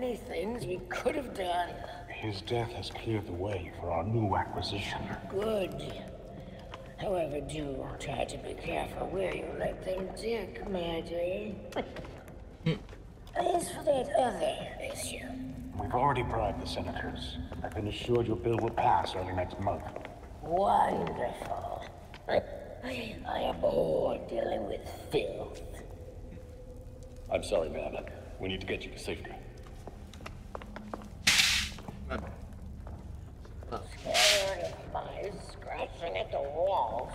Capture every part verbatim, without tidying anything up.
many things we could have done. His death has cleared the way for our new acquisition. Good. However, do try to be careful where you let them dig, Maddie. As for that other issue... We've already bribed the senators. I've been assured your bill will pass early next month. Wonderful. I abhor dealing with filth. I'm sorry, ma'am. We need to get you to safety. Scattering of flies, scratching at the walls.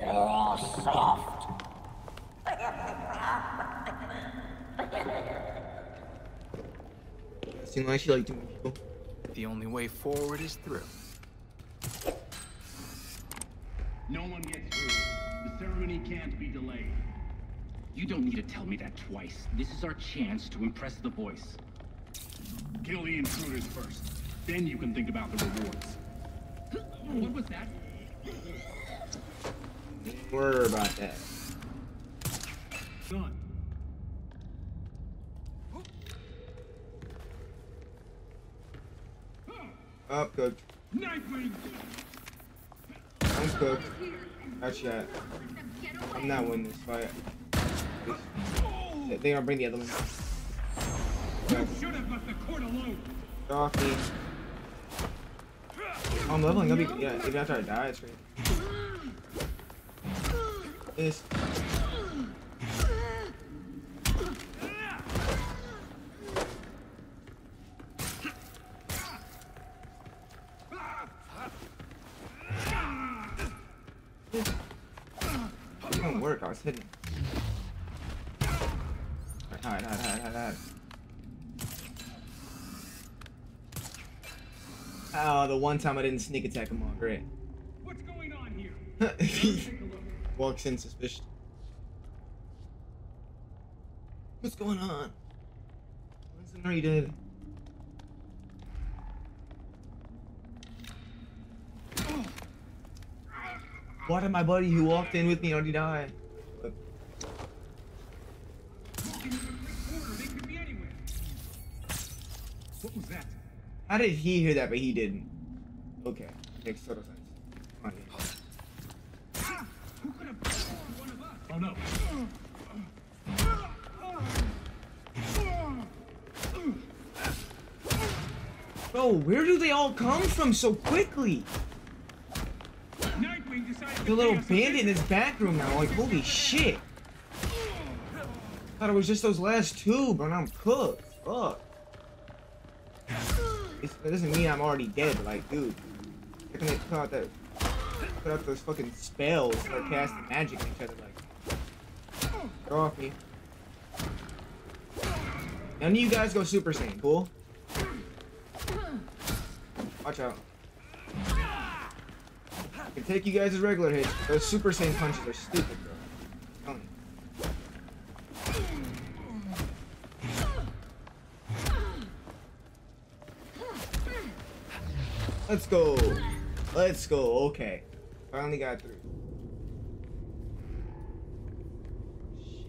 They're all soft. Seems like she liked doing people. The only way forward is through. No one gets through. The ceremony can't be delayed. You don't need to tell me that twice. This is our chance to impress the boys. Kill the intruders first. Then you can think about the rewards. What was that? Don't worry about that. Done. I'm cooked. I'm cooked. Actually, I, I'm not winning this fight. They're gonna bring the other one. You should have left the court alone. Coffee. Oh, I'm leveling up. Yeah, even after I die, it's great. This. Didn't work. I was hidden. Hide, hide, hide, hide, hide. Oh, the one time I didn't sneak attack him all. Great. What's going on here? Walks in suspicious. What's going on? Winston, are you dead? Why did my buddy who walked in with me already die? What was that? How did he hear that, but he didn't? Okay, makes total sense. Come on, yeah. Who could have killed one of us? Oh no. Bro, where do they all come from so quickly? The little bandit in his back room now, like, holy shit. Thought it was just those last two, but I'm cooked. Fuck. It's, it doesn't mean I'm already dead, like, dude. How can they put out that, put out those fucking spells or cast magic at each other, like? Get off me. None of you guys go Super Saiyan, cool? Watch out. I can take you guys as regular hits. Those Super Saiyan punches are stupid, bro. I'm telling you. Let's go. Let's go. Okay. Finally got through. Shit.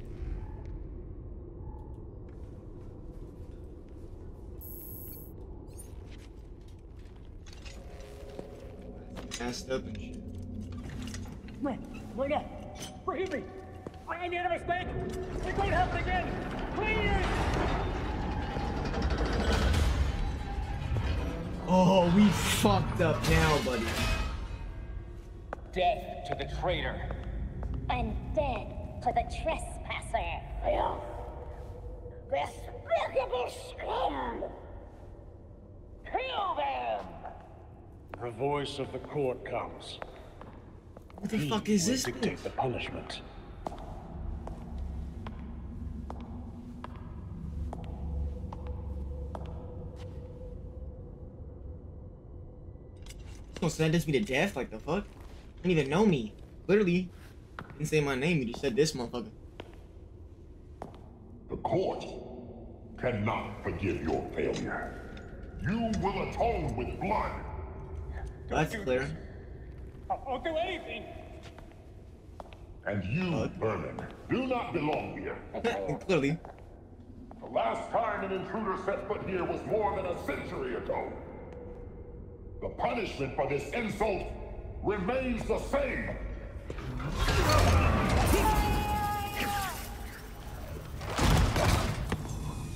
That's messed up and shit. Wait, wait up. Forgive me. I made a mistake. It won't happen again. Please. Oh, we fucked up now, buddy. Death to the traitor. And dead to the trespasser. Yeah. Despicable scum! Kill them! The voice of the court comes. What the he fuck is this? Dictate the punishment. Don't sentence me to death, like the fuck? You didn't even know me. Literally, didn't say my name, you just said this motherfucker. The court cannot forgive your failure. You will atone with blood. That's clear. I won't do anything. And you, Vernon, do not belong here. Clearly. The last time an intruder set foot here was more than a century ago. The punishment for this insult remains the same.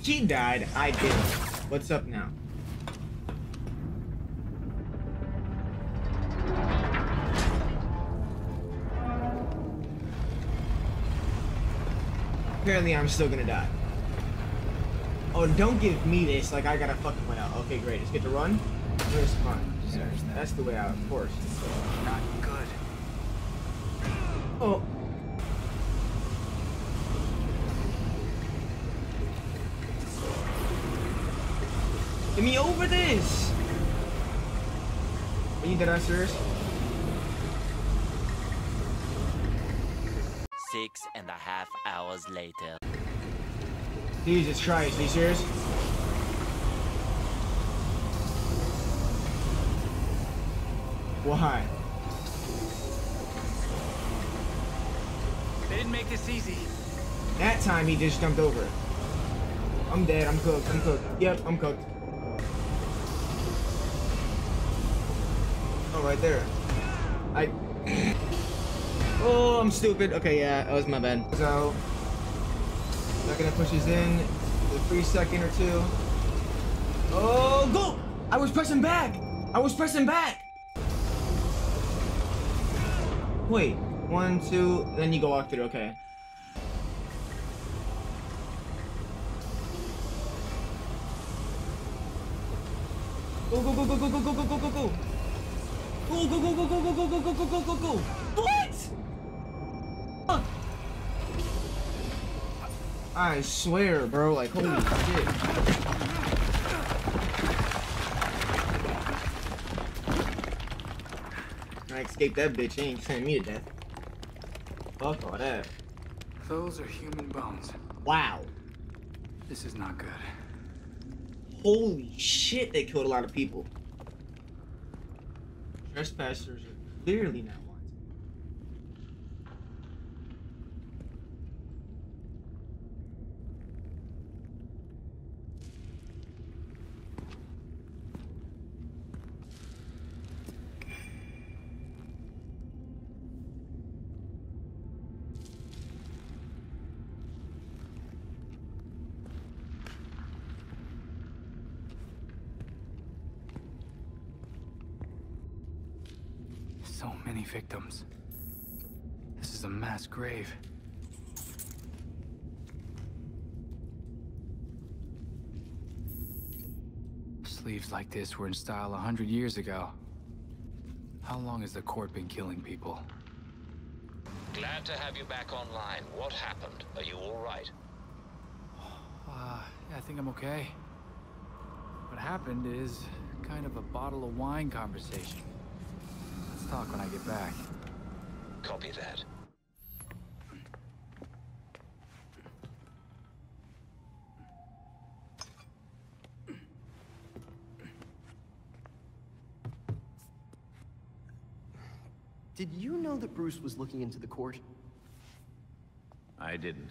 She died, I didn't. What's up now? Apparently I'm still gonna die. Oh, don't give me this, like I gotta fucking win out. Okay, great. Let's get to run. Where's the run? Yeah, that's the way out, of course. Not good. Oh. Get me over this! Are you dead on serious? Six and a half hours later. Jesus Christ, are you serious? Why? They didn't make this easy. That time he just jumped over. I'm dead, I'm cooked, I'm cooked. Yep, I'm cooked. Oh, right there. I... Oh, I'm stupid. Okay, yeah, that was my bad. So... Not gonna push this in for a free second or two. Oh, go! I was pressing back! I was pressing back! Wait, one, two, then you go walk through, okay. Go, go, go, go, go, go, go, go, go, go, go! Go, go, go, go, go, go, go, go, go, go, go, go, go! What?! Fuck! I swear, bro, like, holy shit. I escaped that bitch, she ain't sending me to death. Fuck all that. Those are human bones. Wow. This is not good. Holy shit, they killed a lot of people. Trespassers are clearly not. So many victims. This is a mass grave. Sleeves like this were in style a hundred years ago. How long has the court been killing people? Glad to have you back online. What happened? Are you all right? Uh, I think I'm okay. What happened is kind of a bottle of wine conversation. Talk when I get back. Copy that. Did you know that Bruce was looking into the court? I didn't.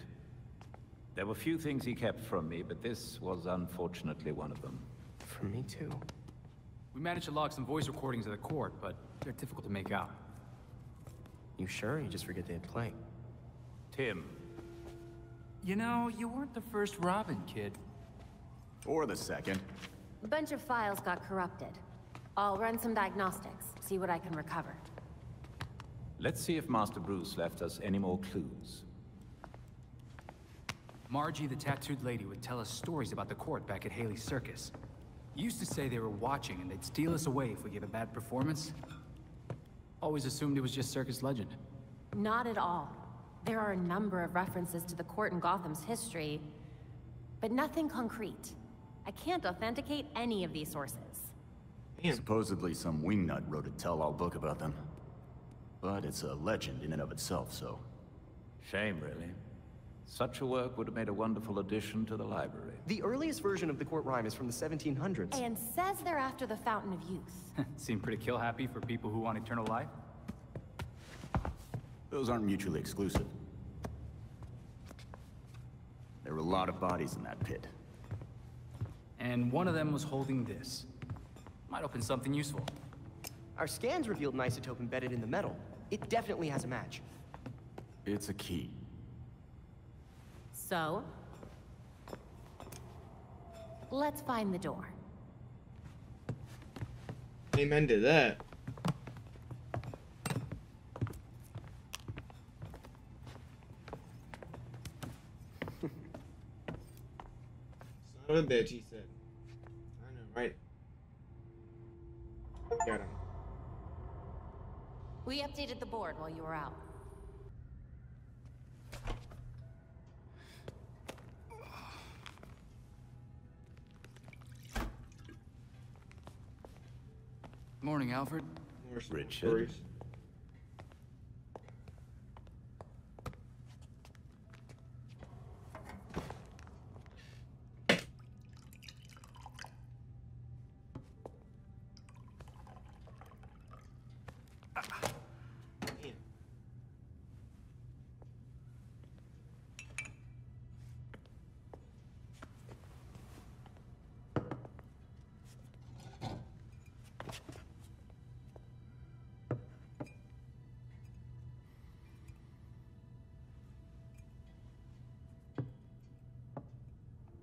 There were few things he kept from me, but this was unfortunately one of them. For me too. We managed to log some voice recordings of the court, but they're difficult to make out. You sure? You just forget they had playing. Tim. You know, you weren't the first Robin, kid. Or the second. A bunch of files got corrupted. I'll run some diagnostics, see what I can recover. Let's see if Master Bruce left us any more clues. Margie, the tattooed lady, would tell us stories about the court back at Haley's Circus. Used to say they were watching and they'd steal us away if we gave a bad performance. Always assumed it was just circus legend. Not at all. There are a number of references to the court in Gotham's history, but nothing concrete. I can't authenticate any of these sources. Yeah. Supposedly some wingnut wrote a tell-all book about them. But it's a legend in and of itself, so... Shame, really. Such a work would have made a wonderful addition to the library. The earliest version of the court rhyme is from the seventeen hundreds. And says they're after the Fountain of Youth. Seem pretty kill-happy for people who want eternal life. Those aren't mutually exclusive. There were a lot of bodies in that pit. And one of them was holding this. Might open something useful. Our scans revealed an isotope embedded in the metal. It definitely has a match. It's a key. So? Let's find the door. Amen to that. Son of a bitch, he said. I know, right? Got him. We updated the board while you were out. Morning, Alfred. More Richard.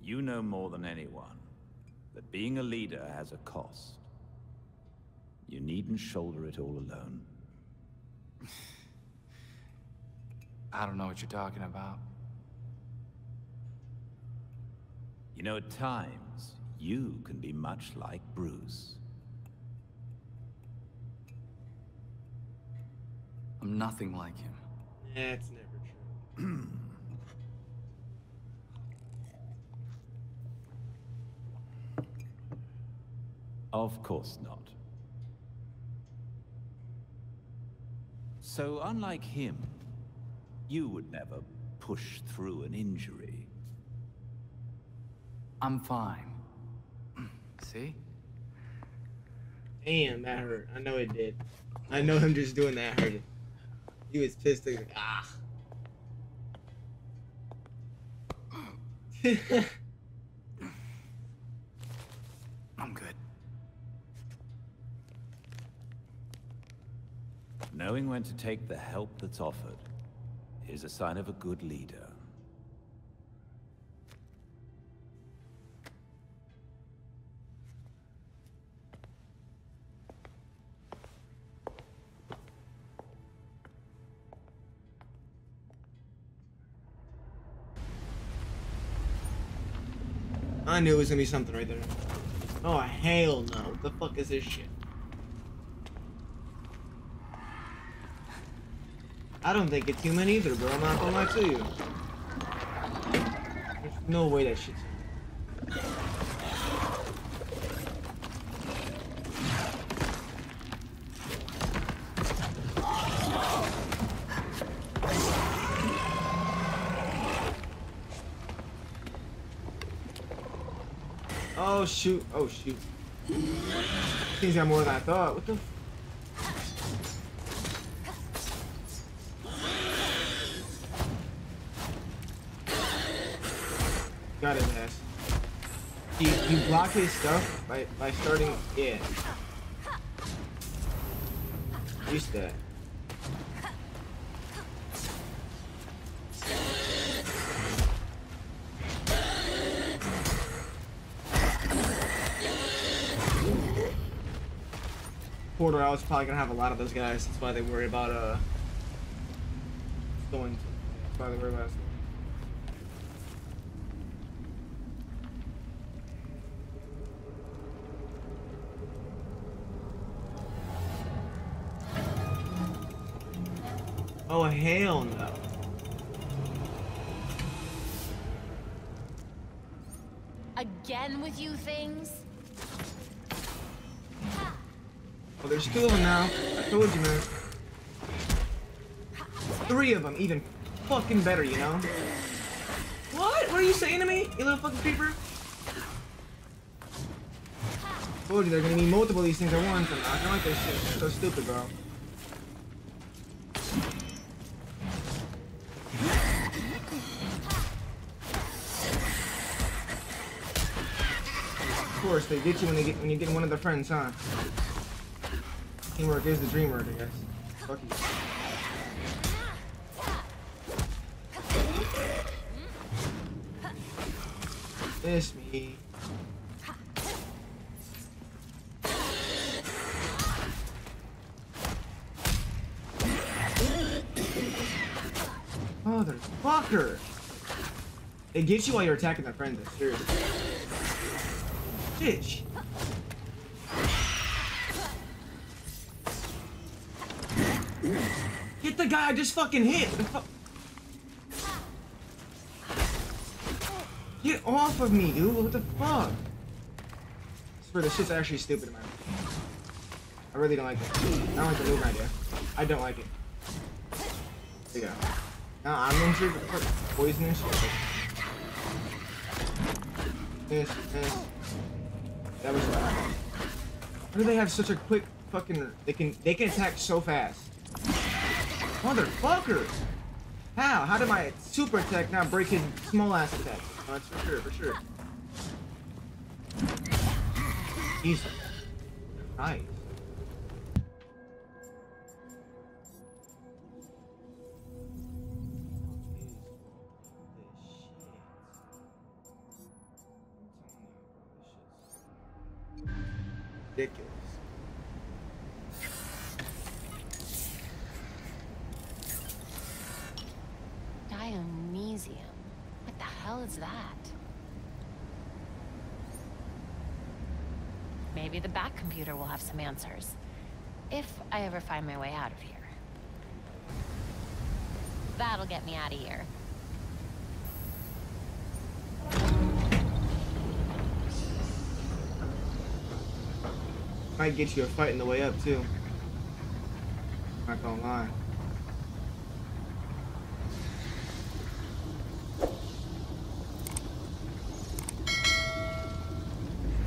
You know more than anyone that being a leader has a cost. You needn't shoulder it all alone. I don't know what you're talking about. You know, at times, you can be much like Bruce. I'm nothing like him. Yeah, it's never true. Of course not. So, unlike him, you would never push through an injury. I'm fine. See? Damn, that hurt. I know it did. I know him just doing that hurt. He was pissed. He was like, ah. I'm good. Knowing when to take the help that's offered is a sign of a good leader. I knew it was gonna be something right there. Oh, hell no. What the fuck is this shit? I don't think it's human either, bro. I'm not gonna lie to you. There's no way that shit's human. Oh shoot! Oh shoot! Things got more than I thought. What the? F Got his ass. You, you block his stuff by, by starting... Yeah. Use that. Quarter hours probably gonna have a lot of those guys. That's why they worry about, uh... going to... That's why they worry about... us. Oh, hell no. Again with you things? Well, there's two of them now. I told you, man. Three of them, even fucking better, you know? What? What are you saying to me, you little fucking creeper? I told you, they're gonna need multiple of these things at once. I don't like this shit. It's so stupid, bro. course, they get you when they get when you get one of their friends, huh? Teamwork is the dream work, I guess. Fuck you. Miss me. Motherfucker! It gets you while you're attacking that friend, seriously. Bitch! Get the guy I just fucking hit! The fu Get off of me, dude! What the fuck? I swear, this shit's actually stupid in my opinion. I really don't like it. I don't like the move idea. I don't like it. There you go. Now I'm injured for poisonous. This, this. That was loud. Why do they have such a quick fucking... They can they can attack so fast. Motherfucker! How? How did my super attack not break his small ass attack? Oh, that's for sure, for sure. Jesus. Nice. Ridiculous. Dionysium. What the hell is that? Maybe the back computer will have some answers. If I ever find my way out of here. That'll get me out of here. Might get you a fight in the way up too. Not gonna lie.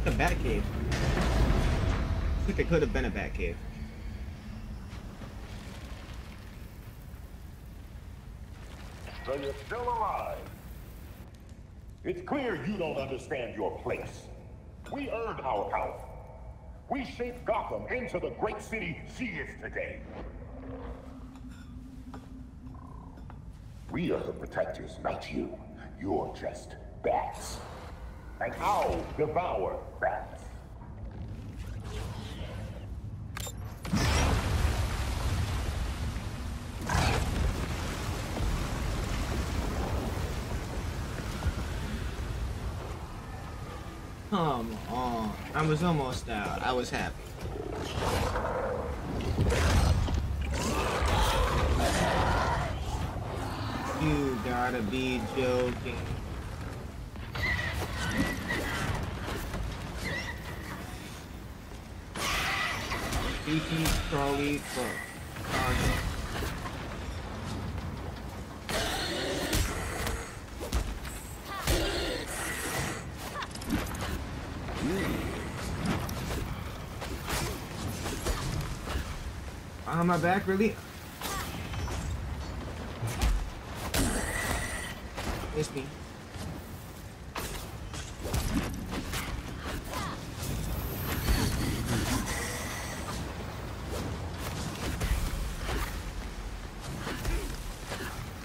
The Batcave. I think it could have been a Batcave. So you're still alive. It's clear you don't understand your place. We earned our power. We shaped Gotham into the great city she is today. We are the protectors, not you. You're just bats. And owls devour bats. Come on. I was almost out. I was happy. You gotta be joking. Beaky, Charlie, fuck. On my back, really? Miss me.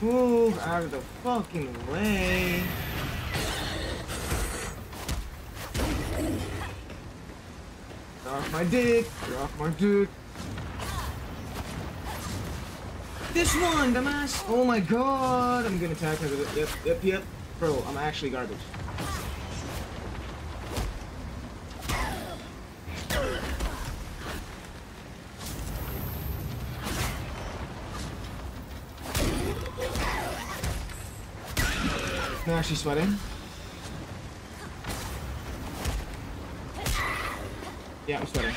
Move out of the fucking way. Get off my dick. Get off my dick. This one, dumbass! Oh my god! I'm gonna attack her. Yep, yep, yep. Bro, I'm actually garbage. Now she's sweating. Yeah, I'm sweating.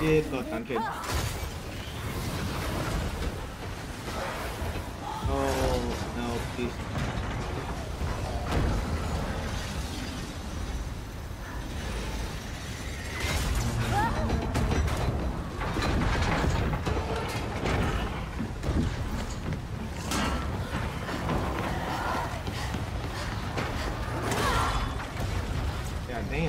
Get fucked on, kid. Please. God damn.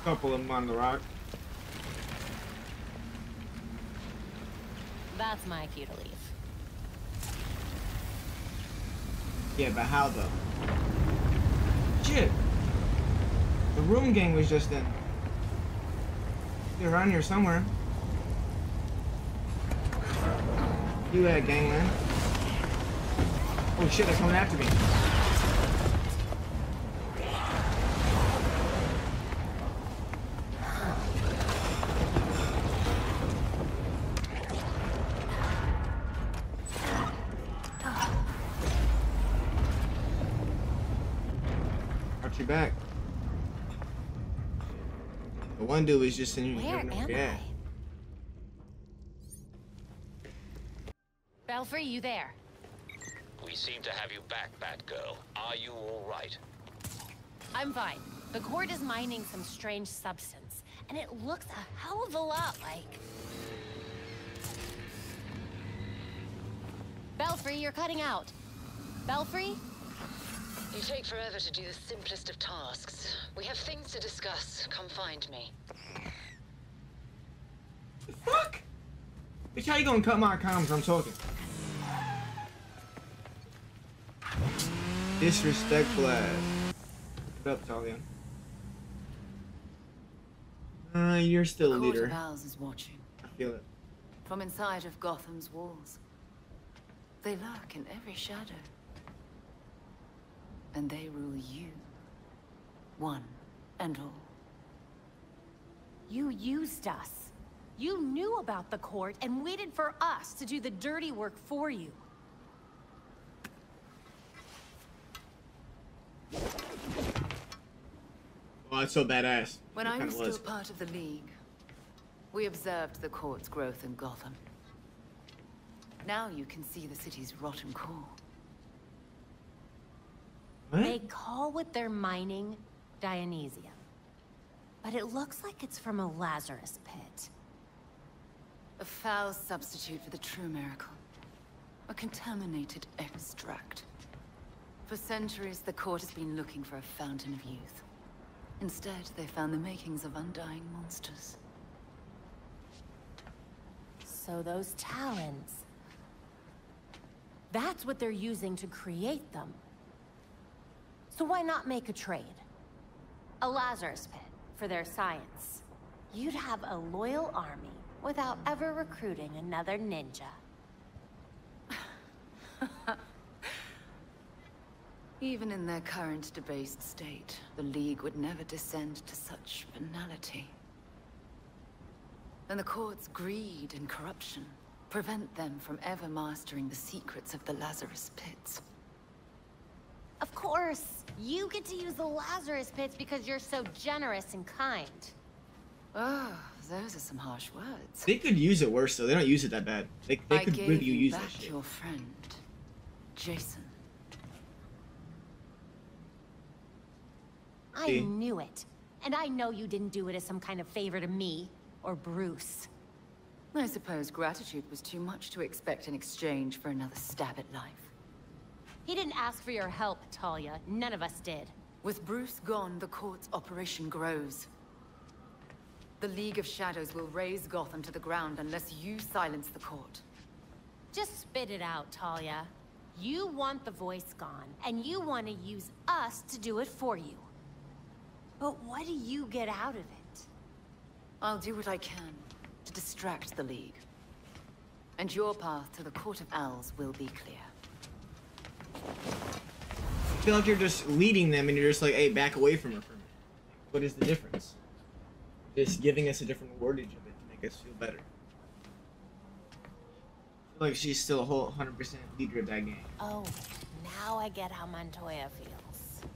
A couple of them on the rock. That's my cue to leave. Yeah, but how though? Shit! The room gang was just in. They're around here somewhere. You had gangland. Oh shit, they're coming after me. Back. The one dude is just in here. Where am I? Belfry, you there? We seem to have you back, Batgirl. Are you all right? I'm fine. The court is mining some strange substance, and it looks a hell of a lot like... Belfry, you're cutting out. Belfry? You take forever to do the simplest of tasks. We have things to discuss. Come find me. The fuck? Bitch, how you gonna cut my comms? I'm talking. Disrespectful ass. What up, Talon? Uh, you're still a leader. Court of Owls is watching. I feel it. From inside of Gotham's walls. They lurk in every shadow. And they rule you, one and all. You used us. You knew about the court and waited for us to do the dirty work for you. Well, that's so badass. When I was still part of the League, we observed the court's growth in Gotham. Now you can see the city's rotten core. What? They call what they're mining Dionysium. But it looks like it's from a Lazarus pit. A foul substitute for the true miracle. A contaminated extract. For centuries, the court has been looking for a fountain of youth. Instead, they found the makings of undying monsters. So those talons... That's what they're using to create them. So why not make a trade? A Lazarus pit for their science. You'd have a loyal army without ever recruiting another ninja. Even in their current debased state, the League would never descend to such banality. And the court's greed and corruption prevent them from ever mastering the secrets of the Lazarus pits. Of course, you get to use the Lazarus pits because you're so generous and kind. Oh, those are some harsh words. They could use it worse though. They don't use it that bad. They, they could really use that shit. I gave you back your friend, Jason. I knew it, and I know you didn't do it as some kind of favor to me or Bruce. I suppose gratitude was too much to expect in exchange for another stab at life. He didn't ask for your help, Talia. None of us did. With Bruce gone, the court's operation grows. The League of Shadows will raise Gotham to the ground unless you silence the court. Just spit it out, Talia. You want the voice gone, and you want to use us to do it for you. But what do you get out of it? I'll do what I can to distract the League. And your path to the Court of Owls will be clear. I feel like you're just leading them and you're just like, hey, back away from her for a minute. What is the difference? Just giving us a different wordage of it to make us feel better. I feel like she's still a whole one hundred percent leader of that game. Oh, now I get how Montoya feels.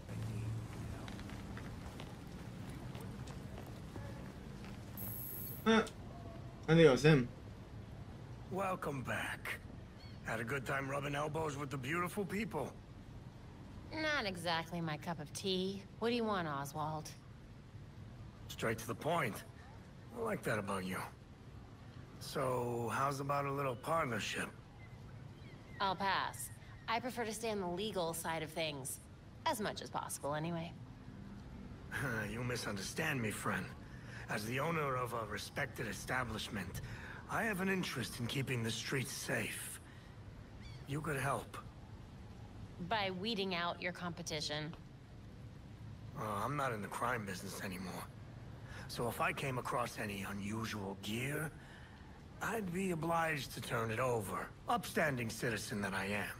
Huh. I think it was him. Welcome back. Had a good time rubbing elbows with the beautiful people. Not exactly my cup of tea. What do you want, Oswald? Straight to the point. I like that about you. So, how's about a little partnership? I'll pass. I prefer to stay on the legal side of things. As much as possible, anyway. You misunderstand me, friend. As the owner of a respected establishment, I have an interest in keeping the streets safe. You could help. By weeding out your competition. Uh, I'm not in the crime business anymore. So if I came across any unusual gear, I'd be obliged to turn it over. Upstanding citizen that I am.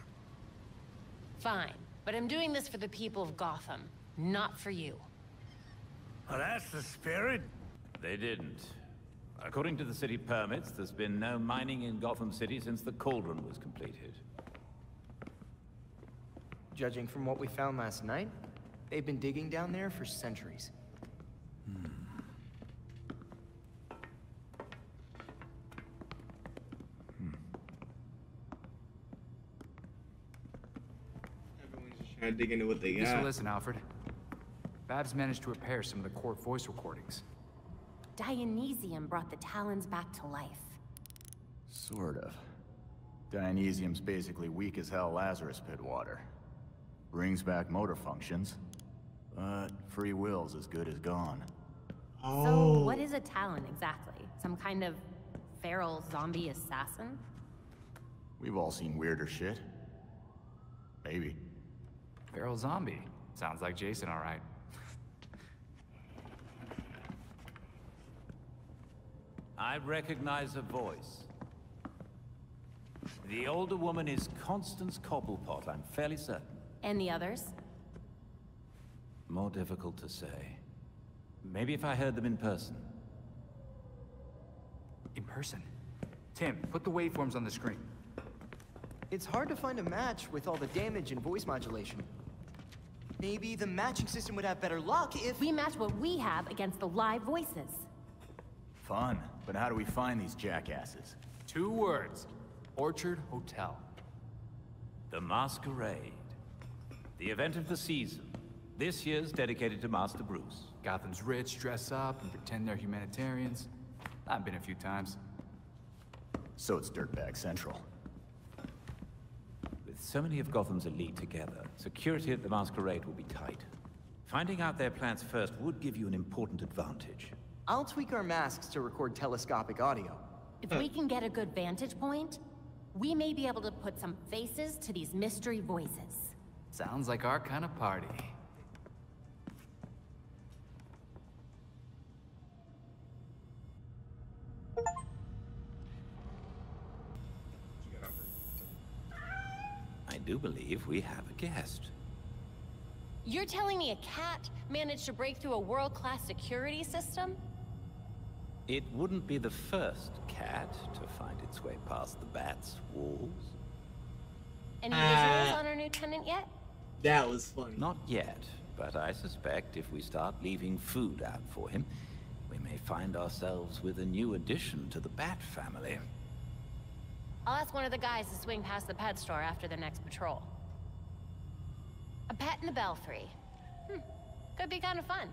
Fine, but I'm doing this for the people of Gotham, not for you. Well, that's the spirit. They didn't. According to the city permits, there's been no mining in Gotham City since the Cauldron was completed. Judging from what we found last night, they've been digging down there for centuries. Hmm. Hmm. Everyone's just trying to dig into what they got. So listen, Alfred. Babs managed to repair some of the court voice recordings. Dionysium brought the Talons back to life. Sort of. Dionysium's basically weak as hell Lazarus Pit water. Brings back motor functions, but free will's as good as gone. Oh. So what is a Talon exactly? Some kind of feral zombie assassin? We've all seen weirder shit. Maybe. Feral zombie. Sounds like Jason, all right. I recognize her voice. The older woman is Constance Cobblepot, I'm fairly certain. And the others? More difficult to say. Maybe if I heard them in person. In person? Tim, put the waveforms on the screen. It's hard to find a match with all the damage and voice modulation. Maybe the matching system would have better luck if... We match what we have against the live voices. Fun. But how do we find these jackasses? Two words. Orchard Hotel. The Masquerade. The event of the season. This year's dedicated to Master Bruce. Gotham's rich dress up and pretend they're humanitarians. I've been a few times. So it's Dirtbag Central. With so many of Gotham's elite together, security at the Masquerade will be tight. Finding out their plans first would give you an important advantage. I'll tweak our masks to record telescopic audio. If we can get a good vantage point, we may be able to put some faces to these mystery voices. Sounds like our kind of party. I do believe we have a guest. You're telling me a cat managed to break through a world-class security system? It wouldn't be the first cat to find its way past the bat's walls. Any visuals uh, on our new tenant yet? That was funny. Not yet, but I suspect if we start leaving food out for him, we may find ourselves with a new addition to the bat family. I'll ask one of the guys to swing past the pet store after the next patrol. A pet in the Belfry. Hmm. Could be kind of fun.